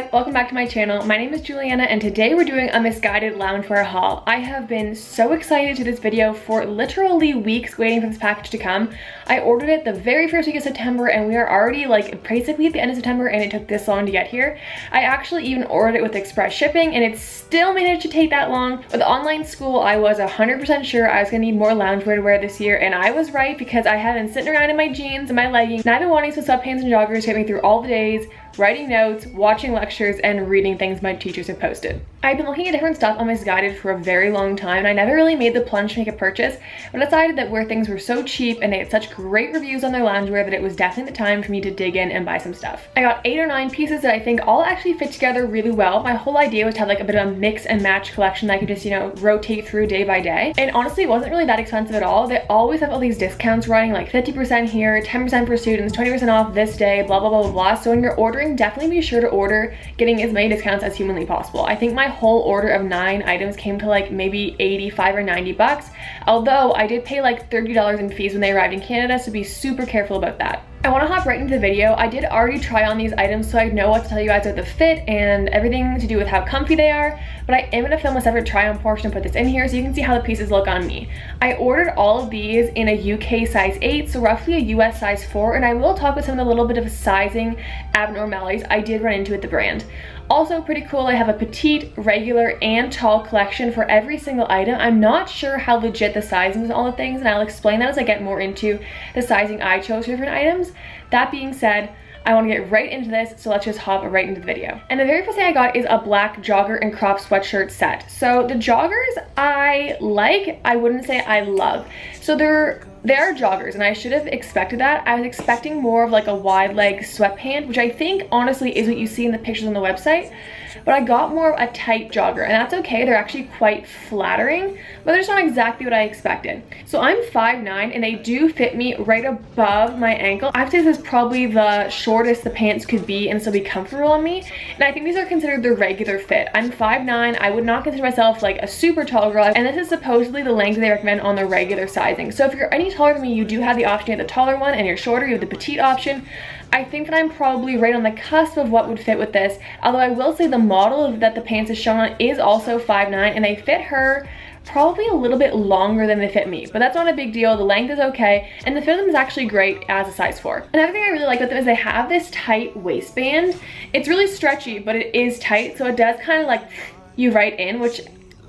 guys, welcome back to my channel. My name is Juliana and today we're doing a Missguided loungewear haul. I have been so excited to this video for literally weeks waiting for this package to come. I ordered it the very first week of September and we are already like basically at the end of September and it took this long to get here. I actually even ordered it with express shipping and it still managed to take that long. With online school, I was 100% sure I was gonna need more loungewear to wear this year, and I was right because I had been sitting around in my jeans and my leggings and I've been wanting some sweatpants and joggers to get me through all the days, writing notes, watching lectures, and reading things my teachers have posted. I've been looking at different stuff on Missguided for a very long time and I never really made the plunge to make a purchase, but decided that where things were so cheap and they had such great reviews on their loungewear that it was definitely the time for me to dig in and buy some stuff. I got 8 or 9 pieces that I think all actually fit together really well. My whole idea was to have like a bit of a mix and match collection that I could just, you know, rotate through day by day. And honestly, it wasn't really that expensive at all. They always have all these discounts running, like 50% here, 10% for students, 20% off this day, blah, blah, blah, blah, blah. So when you're ordering, definitely be sure to order getting as many discounts as humanly possible. I think my whole order of 9 items came to like maybe 85 or 90 bucks, although I did pay like $30 in fees when they arrived in Canada, so be super careful about that. I want to hop right into the video. I did already try on these items so I know what to tell you guys about the fit and everything to do with how comfy they are, but I am going to film a separate try on portion and put this in here so you can see how the pieces look on me. I ordered all of these in a UK size 8, so roughly a US size 4, and I will talk with some of the little bit of sizing abnormalities I did run into with the brand. Also pretty cool, I have a petite, regular, and tall collection for every single item. I'm not sure how legit the sizing is on all the things, and I'll explain that as I get more into the sizing I chose for different items. That being said, I want to get right into this, so let's just hop right into the video. And the very first thing I got is a black jogger and crop sweatshirt set. So the joggers I like, I wouldn't say I love. So they are joggers, and I should have expected that. I was expecting more of like a wide leg sweatpant, which I think honestly is what you see in the pictures on the website, but I got more of a tight jogger, and that's okay. They're actually quite flattering, but they're just not exactly what I expected. So I'm 5'9", and they do fit me right above my ankle. I have to say this is probably the shortest the pants could be and still be comfortable on me, and I think these are considered the regular fit. I'm 5'9", I would not consider myself like a super tall girl, and this is supposedly the length they recommend on the regular sizing. So if you're any taller than me, you do have the option to get the taller one, and you're shorter, you have the petite option. I think that I'm probably right on the cusp of what would fit with this, although I will say the model that the pants is shown on is also 5'9", and they fit her probably a little bit longer than they fit me, but that's not a big deal. The length is okay, and the fit of them is actually great as a size 4. Another thing I really like about them is they have this tight waistband. It's really stretchy, but it is tight, so it does kind of like you right in, which,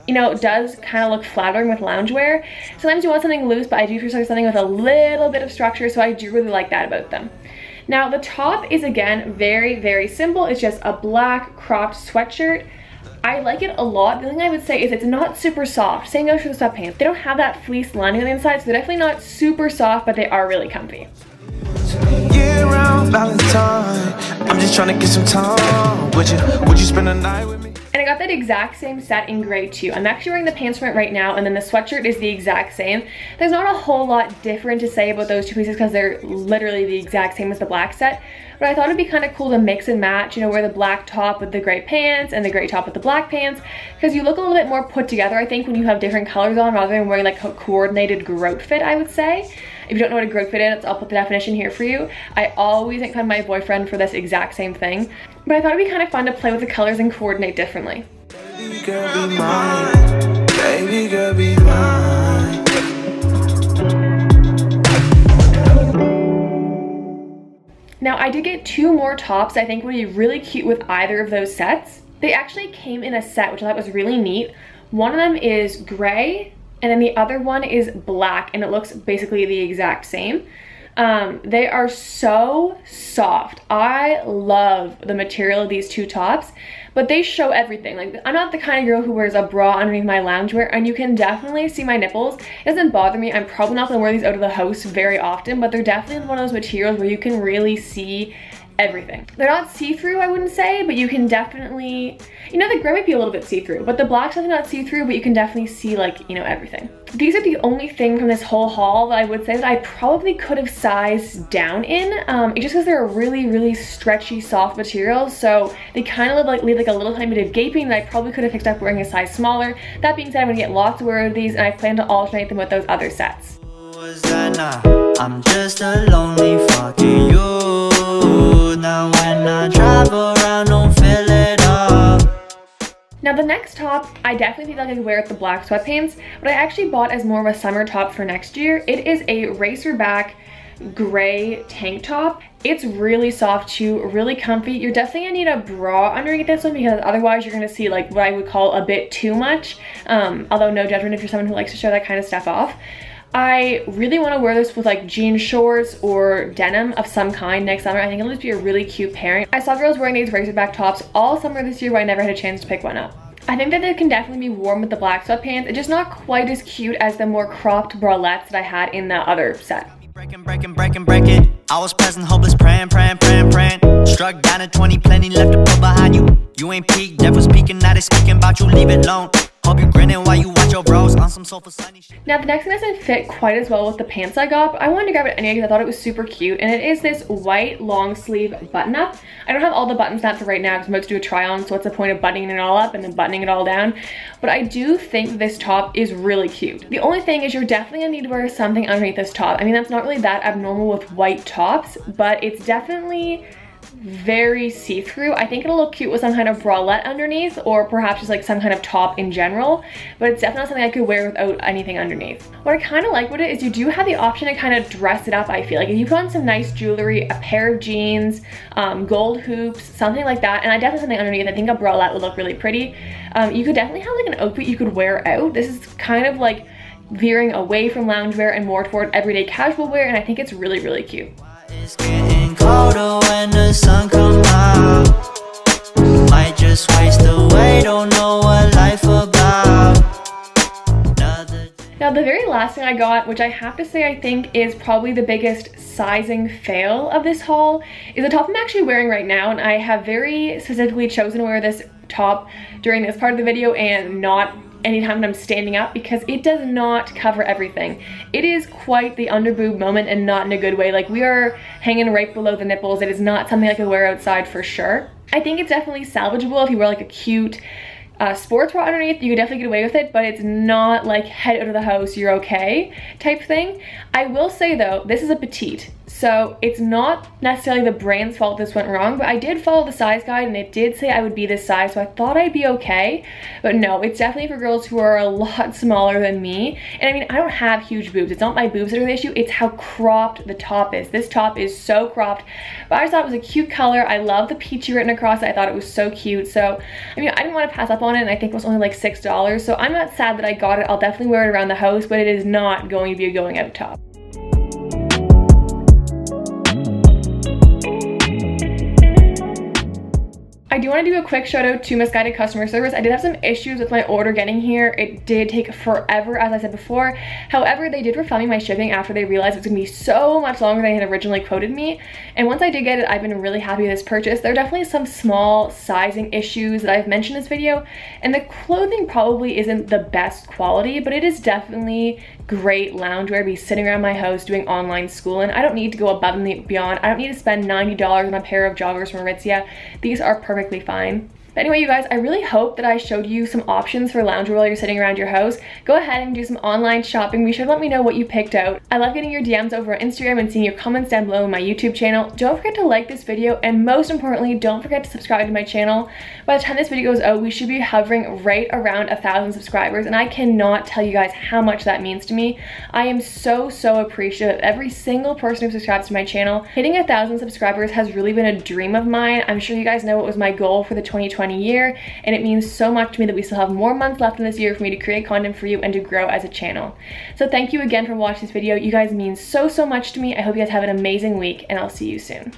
you know, it does kind of look flattering with loungewear. Sometimes you want something loose, but I do prefer something with a little bit of structure, so I do really like that about them. Now, the top is, again, very, very simple. It's just a black cropped sweatshirt. I like it a lot. The thing I would say is it's not super soft. Same goes for the sweatpants. They don't have that fleece lining on the inside, so they're definitely not super soft, but they are really comfy. Yeah, around Valentine, I'm just trying to get some time. Would you spend a night with me? And I got that exact same set in gray too. I'm actually wearing the pants from it right now, and then the sweatshirt is the exact same. There's not a whole lot different to say about those two pieces because they're literally the exact same as the black set. But I thought it'd be kind of cool to mix and match, you know, wear the black top with the gray pants and the gray top with the black pants, because you look a little bit more put together, I think, when you have different colors on rather than wearing like a coordinated groat fit, I would say. If you don't know what a groat fit is, I'll put the definition here for you. I always incline my boyfriend for this exact same thing, but I thought it'd be kind of fun to play with the colors and coordinate differently. Baby girl, be mine. Baby girl, be mine. Now, I did get 2 more tops I think would be really cute with either of those sets. They actually came in a set, which I thought was really neat. One of them is gray, and then the other one is black, and it looks basically the exact same. They are so soft. I love the material of these 2 tops, but they show everything. Like, I'm not the kind of girl who wears a bra underneath my loungewear, and you can definitely see my nipples. It doesn't bother me. I'm probably not gonna wear these out of the house very often, but they're definitely one of those materials where you can really see everything. They're not see-through, I wouldn't say, but you can definitely, you know, the gray might be a little bit see-through, but the black's definitely not see-through, but you can definitely see, like, you know, everything. These are the only thing from this whole haul that I would say that I probably could have sized down in, just because they're a really, really stretchy, soft material, so they kind of like leave like a little tiny bit of gaping that I probably could have picked up wearing a size smaller. That being said, I'm gonna get lots of wear of these, and I plan to alternate them with those other sets. I'm just a lonely fucking you. Now when I drive around, don't feel it. Now the next top, I definitely think like I could wear with the black sweatpants, but I actually bought as more of a summer top for next year. It is a racer back gray tank top. It's really soft too, really comfy. You're definitely gonna need a bra underneath this one because otherwise you're gonna see like what I would call a bit too much. Although no judgment if you're someone who likes to show that kind of stuff off. I really want to wear this with like jean shorts or denim of some kind next summer. I think it'll just be a really cute pairing. I saw girls wearing these racer back tops all summer this year, but I never had a chance to pick one up. I think that they can definitely be worn with the black sweatpants. It's just not quite as cute as the more cropped bralettes that I had in the other set. Breaking. I was present, hopeless, praying. Struck down at 20, plenty left to put behind you. You ain't peak, devil's peaking, now they speaking about you, leave it alone. Hope you grinning while you watch your bros on some sofa sunny shit. Now the next thing doesn't fit quite as well with the pants I got, but I wanted to grab it anyway because I thought it was super cute, and it is this white long sleeve button up. I don't have all the buttons snapped right now because I'm about to do a try on, so what's the point of buttoning it all up and then buttoning it all down? But I do think this top is really cute. The only thing is you're definitely gonna need to wear something underneath this top. I mean, that's not really that abnormal with white tops, but it's definitely very see-through. I think it'll look cute with some kind of bralette underneath, or perhaps just like some kind of top in general, but it's definitely not something I could wear without anything underneath. What I kind of like with it is you do have the option to kind of dress it up, I feel like. If you put on some nice jewelry, a pair of jeans, gold hoops, something like that, and I definitely have something underneath. I think a bralette would look really pretty. You could definitely have like an outfit you could wear out. This is kind of like veering away from loungewear and more toward everyday casual wear, and I think it's really, really cute. It's getting colder when the sun comes out. Might just waste away, don't know what life about. Now the very last thing I got, which I have to say I think is probably the biggest sizing fail of this haul, is the top I'm actually wearing right now, and I have very specifically chosen to wear this top during this part of the video and not anytime that I'm standing up because it does not cover everything. It is quite the under boob moment, and not in a good way. Like, we are hanging right below the nipples. It is not something I could wear outside for sure. I think it's definitely salvageable if you wear like a cute sports bra underneath. You could definitely get away with it, but it's not like head out of the house, you're okay type thing. I will say though, this is a petite, so it's not necessarily the brand's fault this went wrong, but I did follow the size guide and it did say I would be this size, so I thought I'd be okay. But no, it's definitely for girls who are a lot smaller than me. And I mean, I don't have huge boobs. It's not my boobs that are the issue, it's how cropped the top is. This top is so cropped, but I just thought it was a cute color. I love the peachy written across it. I thought it was so cute. So I mean, I didn't want to pass up on it, and I think it was only like $6, so I'm not sad that I got it. I'll definitely wear it around the house, but it is not going to be a going out top. I do want to do a quick shout out to Missguided customer service. I did have some issues with my order getting here. It did take forever, as I said before. However, they did refund me my shipping after they realized it was gonna be so much longer than they had originally quoted me. And once I did get it, I've been really happy with this purchase. There are definitely some small sizing issues that I've mentioned in this video, and the clothing probably isn't the best quality, but it is definitely great loungewear. Be sitting around my house doing online school, and I don't need to go above and beyond. I don't need to spend $90 on a pair of joggers from Aritzia. These are perfect. Fine. But anyway, you guys, I really hope that I showed you some options for loungewear while you're sitting around your house. Go ahead and do some online shopping. Be sure to let me know what you picked out. I love getting your DMs over on Instagram and seeing your comments down below on my YouTube channel. Don't forget to like this video, and most importantly, don't forget to subscribe to my channel. By the time this video goes out, we should be hovering right around 1,000 subscribers, and I cannot tell you guys how much that means to me. I am so, so appreciative of every single person who subscribes to my channel. Hitting 1,000 subscribers has really been a dream of mine. I'm sure you guys know it was my goal for the 2020 year, and it means so much to me that we still have more months left in this year for me to create content for you and to grow as a channel. So thank you again for watching this video. You guys mean so, so much to me. I hope you guys have an amazing week, and I'll see you soon.